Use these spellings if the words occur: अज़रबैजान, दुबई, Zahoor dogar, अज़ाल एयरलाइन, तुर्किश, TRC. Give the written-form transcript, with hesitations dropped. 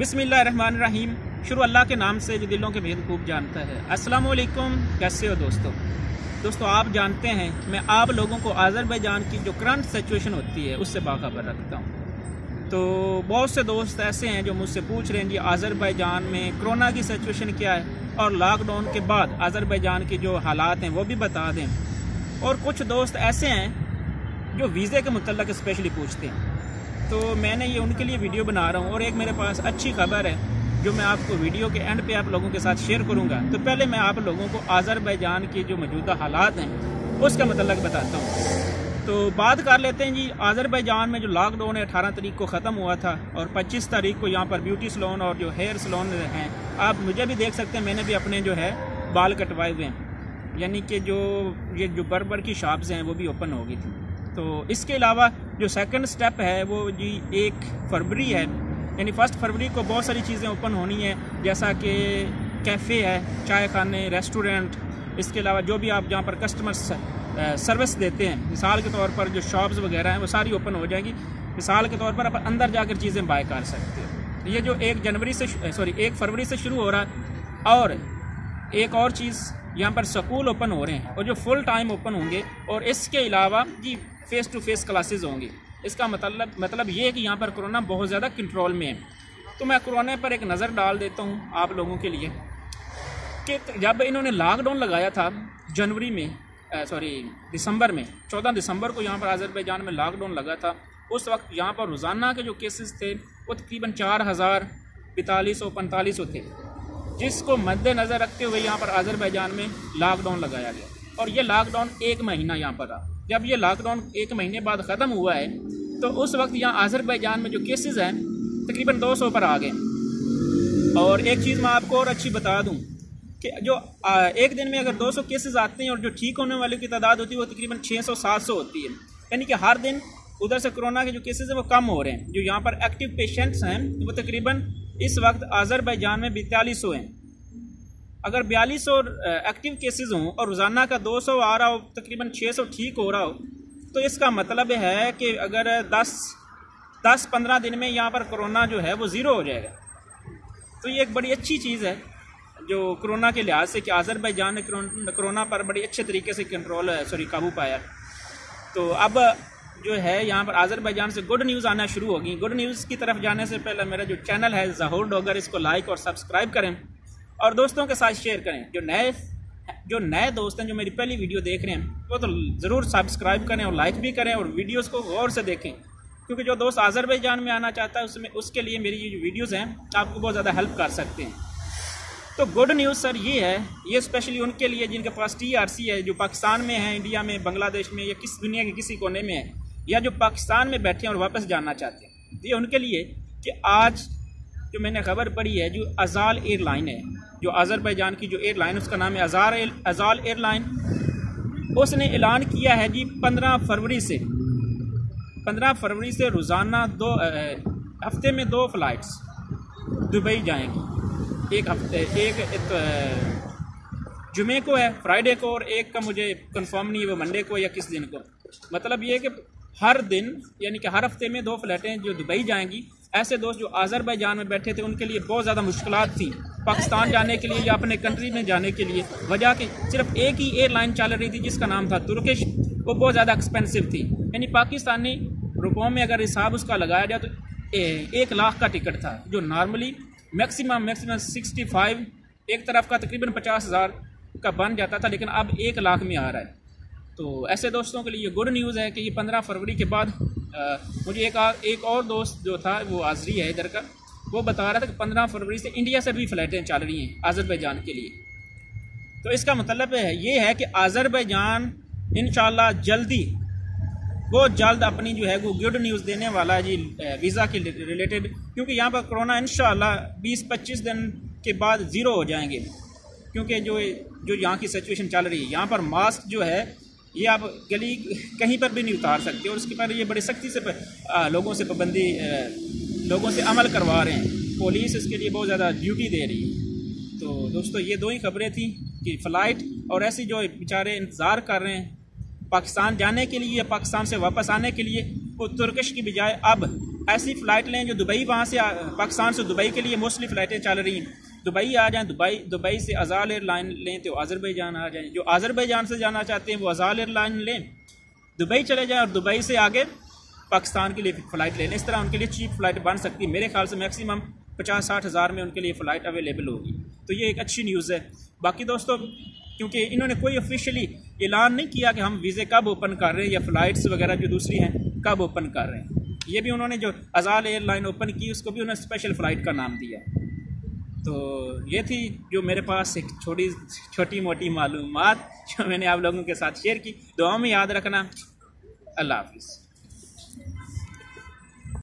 बिस्मिल्लाहिर्रहमानिर्रहीम। शुरू अल्लाह के नाम से जो दिलों के भेद खूब जानता है। अस्सलाम वालेकुम, कैसे हो दोस्तों आप जानते हैं मैं आप लोगों को अज़रबैजान की जो करंट सिचुएशन होती है उससे बाखबर रखता हूँ। तो बहुत से दोस्त ऐसे हैं जो मुझसे पूछ रहे हैं जी अज़रबैजान में कोरोना की सिचुएशन क्या है और लॉकडाउन के बाद अज़रबैजान के जो हालात हैं वो भी बता दें। और कुछ दोस्त ऐसे हैं जो वीज़े के मतलब स्पेशली पूछते हैं, तो मैंने ये उनके लिए वीडियो बना रहा हूँ। और एक मेरे पास अच्छी खबर है जो मैं आपको वीडियो के एंड पे आप लोगों के साथ शेयर करूँगा। तो पहले मैं आप लोगों को अज़रबैजान के जो मौजूदा हालात हैं उसका मतलब बताता हूँ। तो बात कर लेते हैं जी, अज़रबैजान में जो लॉकडाउन है 18 तारीख को ख़त्म हुआ था और 25 तारीख को यहाँ पर ब्यूटी सलोन और जो हेयर सलोन हैं, आप मुझे भी देख सकते हैं, मैंने भी अपने जो है बाल कटवाए हुए हैं, यानी कि जो ये जो बर्बर की शॉप्स हैं वो भी ओपन हो गई थी। तो इसके अलावा जो सेकंड स्टेप है वो जी 1 फरवरी है, यानी 1 फरवरी को बहुत सारी चीज़ें ओपन होनी है, जैसा कि कैफ़े है, चाय खाने, रेस्टोरेंट, इसके अलावा जो भी आप जहाँ पर कस्टमर सर्विस देते हैं, मिसाल के तौर पर जो शॉप्स वगैरह हैं वो सारी ओपन हो जाएंगी। मिसाल के तौर पर आप अंदर जाकर चीज़ें बाय कर सकते हो। ये जो 1 फरवरी से शुरू हो रहा है। और एक और चीज़, यहाँ पर स्कूल ओपन हो रहे हैं और जो फुल टाइम ओपन होंगे, और इसके अलावा जी फ़ेस टू फेस क्लासेस होंगी। इसका मतलब ये है कि यहाँ पर कोरोना बहुत ज़्यादा कंट्रोल में है। तो मैं कोरोना पर एक नज़र डाल देता हूँ आप लोगों के लिए कि जब इन्होंने लॉकडाउन लगाया था दिसंबर को यहाँ पर अज़रबैजान में लॉकडाउन लगा था, उस वक्त यहाँ पर रोज़ाना के जो केसेस थे वो तकरीबन 4045 थे, जिसको मद्देनज़र रखते हुए यहाँ पर अज़रबैजान में लॉकडाउन लगाया गया। और ये लॉकडाउन 1 महीना यहाँ पर रहा। जब ये लॉकडाउन 1 महीने बाद ख़त्म हुआ है तो उस वक्त यहाँ अज़रबैजान में जो केसेस हैं तकरीबन 200 पर आ गए। और एक चीज़ मैं आपको और अच्छी बता दूं कि जो एक दिन में अगर 200 केसेस आते हैं और जो ठीक होने वाले की तादाद होती है वो तकरीबन 600-700 होती है, यानी कि हर दिन उधर से कोरोना के जो केसेस हैं वो कम हो रहे हैं। जो यहाँ पर एक्टिव पेशेंट्स हैं वो तकरीबन इस वक्त अज़रबैजान में 4200 हैं। अगर 4200 एक्टिव केसेस हों और रोज़ाना का 200 आ रहा हो, तकरीबन 600 ठीक हो रहा हो, तो इसका मतलब है कि अगर 10-15 दिन में यहाँ पर कोरोना जो है वो ज़ीरो हो जाएगा। तो ये एक बड़ी अच्छी चीज़ है जो कोरोना के लिहाज से कि अज़रबैजान ने कोरोना पर बड़े अच्छे तरीके से काबू पाया। तो अब जो है यहाँ पर अज़रबैजान से गुड न्यूज़ आना शुरू होगी। गुड न्यूज़ की तरफ जाने से पहले मेरा जो चैनल है ज़हूर डोगर, इसको लाइक और सब्सक्राइब करें और दोस्तों के साथ शेयर करें। जो नए दोस्त हैं जो मेरी पहली वीडियो देख रहे हैं वो तो ज़रूर सब्सक्राइब करें और लाइक भी करें और वीडियोस को गौर से देखें, क्योंकि जो दोस्त अज़रबैजान में आना चाहता है उसमें उसके लिए मेरी ये जो वीडियोस हैं आपको बहुत ज़्यादा हेल्प कर सकते हैं। तो गुड न्यूज़ सर ये है, ये स्पेशली उनके लिए जिनके पास TRC है, जो पाकिस्तान में है, इंडिया में, बांग्लादेश में या किस दुनिया के किसी कोने में है, या जो पाकिस्तान में बैठे हैं और वापस जाना चाहते हैं। ये उनके लिए कि आज जो मैंने खबर पड़ी है, जो अज़ाल एयरलाइन है, जो अज़रबैजान की जो एयरलाइन, उसका नाम है अज़ाल एयरलाइन, उसने ऐलान किया है जी 15 फरवरी से रोज़ाना हफ्ते में दो फ्लाइट्स दुबई जाएंगी। एक जुमे को है, फ्राइडे को, और एक का मुझे कंफर्म नहीं है वो मंडे को या किस दिन को। मतलब ये कि हर दिन यानी कि हर हफ्ते में 2 फ्लाइटें जो दुबई जाएंगी। ऐसे दोस्त जो अज़रबैजान में बैठे थे उनके लिए बहुत ज़्यादा मुश्किलात थी पाकिस्तान जाने के लिए या अपने कंट्री में जाने के लिए, वजह कि सिर्फ एक ही एयरलाइन चल रही थी जिसका नाम था तुर्किश। वो बहुत ज़्यादा एक्सपेंसिव थी, यानी पाकिस्तानी रुपयों में अगर हिसाब उसका लगाया जाए तो 1 लाख का टिकट था, जो नॉर्मली मैक्सिमम 65 एक तरफ का तकरीबन 50,000 का बन जाता था, लेकिन अब 1 लाख में आ रहा है। तो ऐसे दोस्तों के लिए ये गुड न्यूज़ है कि ये 15 फरवरी के बाद मुझे एक और दोस्त जो था वो आज़री है इधर का, वो बता रहा था कि 15 फरवरी से इंडिया से भी फ़्लाइटें चल रही हैं अज़रबैजान के लिए। तो इसका मतलब ये है कि अज़रबैजान इंशाल्लाह बहुत जल्द अपनी जो है वो गुड न्यूज़ देने वाला है जी वीज़ा के रिलेटेड, क्योंकि यहाँ पर कोरोना इंशाल्लाह 20-25 दिन के बाद ज़ीरो हो जाएंगे। क्योंकि जो यहाँ की सिचुएशन चल रही है, यहाँ पर मास्क जो है ये आप गली कहीं पर भी नहीं उतार सकते, और उसके पर ये बड़ी सख्ती से लोगों से अमल करवा रहे हैं, पुलिस इसके लिए बहुत ज़्यादा ड्यूटी दे रही है। तो दोस्तों ये 2 ही खबरें थी कि फ़्लाइट और ऐसी जो बेचारे इंतज़ार कर रहे हैं पाकिस्तान जाने के लिए या पाकिस्तान से वापस आने के लिए, वो तुर्किश की बजाय अब ऐसी फ़्लाइट लें जो दुबई, वहाँ से पाकिस्तान से दुबई के लिए मोस्टली फ़्लाइटें चल रही हैं। दुबई आ जाएँ, दुबई से अज़ाल एयरलाइन लें तो अज़रबैजान आ जाएँ, जो अज़रबैजान से जाना चाहते हैं वो अज़ाल एयरलाइन लें, दुबई चले जाएँ और दुबई से आगे पाकिस्तान के लिए फ़्लाइट ले लें। इस तरह उनके लिए चीप फ़्लाइट बन सकती है। मेरे ख्याल से मैक्सिमम 50-60 हज़ार में उनके लिए फ़्लाइट अवेलेबल होगी। तो ये एक अच्छी न्यूज़ है। बाकी दोस्तों, क्योंकि इन्होंने कोई ऑफिशियली ऐलान नहीं किया कि हम वीज़े कब ओपन कर रहे हैं या फ़्लाइट्स वगैरह जो दूसरी हैं कब ओपन कर रहे हैं। ये भी उन्होंने जो अज़ाल एयरलाइन ओपन की उसको भी उन्होंने स्पेशल फ़्लाइट का नाम दिया। तो ये थी जो मेरे पास एक छोटी मोटी मालूमात जो मैंने आप लोगों के साथ शेयर की। दुआ में याद रखना। अल्लाह हाफिज़।